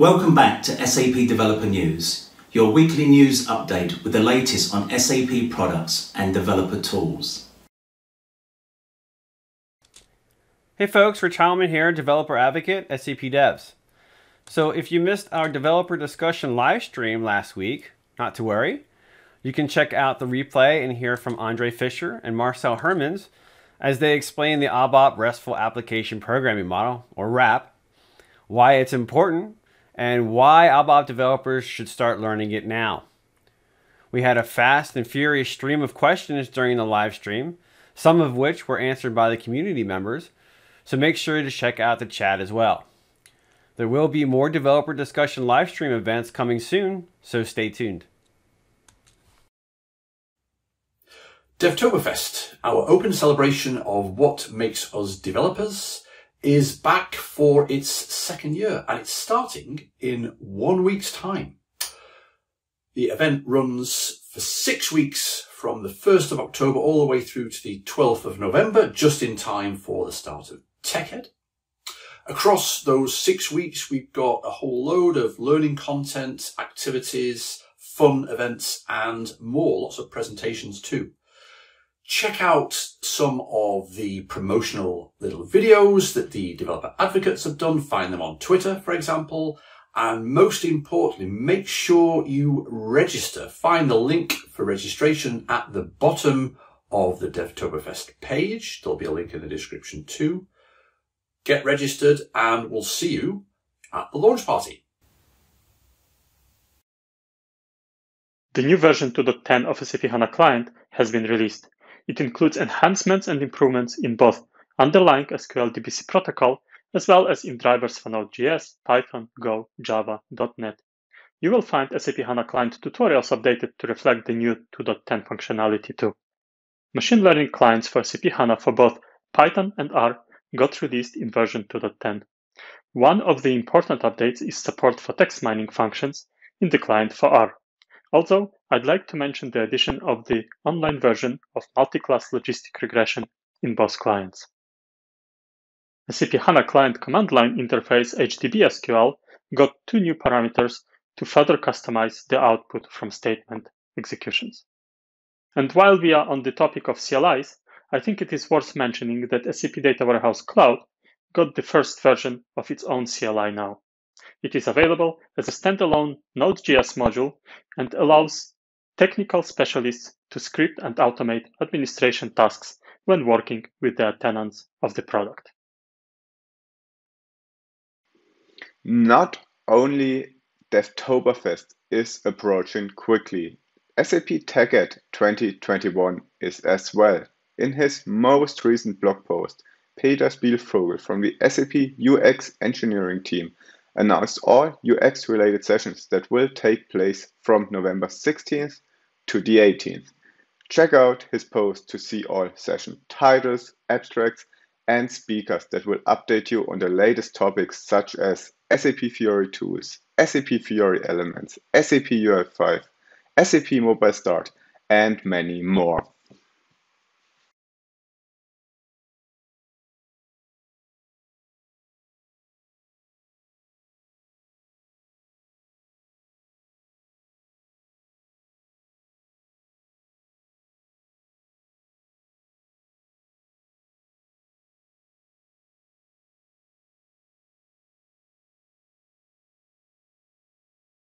Welcome back to SAP Developer News, your weekly news update with the latest on SAP products and developer tools. Hey folks, Rich Heilman here, Developer Advocate, SAP Devs. So if you missed our developer discussion live stream last week, not to worry. You can check out the replay and hear from Andre Fischer and Marcel Hermans as they explain the ABAP RESTful Application Programming Model, or RAP, why it's important, and why ABAP developers should start learning it now. We had a fast and furious stream of questions during the live stream, some of which were answered by the community members, so make sure to check out the chat as well. There will be more developer discussion live stream events coming soon, so stay tuned. Devtoberfest, our open celebration of what makes us developers, is back for its second year, and it's starting in 1 week's time. The event runs for 6 weeks from the 1st of October all the way through to the 12th of November, just in time for the start of TechEd. Across those 6 weeks, we've got a whole load of learning content, activities, fun events, and more, lots of presentations too. Check out some of the promotional little videos that the developer advocates have done. Find them on Twitter, for example. And most importantly, make sure you register. Find the link for registration at the bottom of the Devtoberfest page. There'll be a link in the description too. Get registered and we'll see you at the launch party. The new version 2.10 of SAP HANA Client has been released. It includes enhancements and improvements in both underlying SQL DBC protocol, as well as in drivers for Node.js, Python, Go, Java, .NET. You will find SAP HANA Client tutorials updated to reflect the new 2.10 functionality too. Machine learning clients for SAP HANA for both Python and R got released in version 2.10. One of the important updates is support for text mining functions in the client for R. Also, I'd like to mention the addition of the online version of multi-class logistic regression in both clients. SAP HANA Client Command Line Interface HDBSQL got two new parameters to further customize the output from statement executions. And while we are on the topic of CLIs, I think it is worth mentioning that SAP Data Warehouse Cloud got the first version of its own CLI now. It is available as a standalone Node.js module and allows technical specialists to script and automate administration tasks when working with their tenants of the product. Not only Devtoberfest is approaching quickly, SAP TechEd 2021 is as well. In his most recent blog post, Peter Spielvogel from the SAP UX engineering team announced all UX-related sessions that will take place from November 16th to the 18th. Check out his post to see all session titles, abstracts, and speakers that will update you on the latest topics such as SAP Fiori tools, SAP Fiori elements, SAP UI5, SAP Mobile Start, and many more.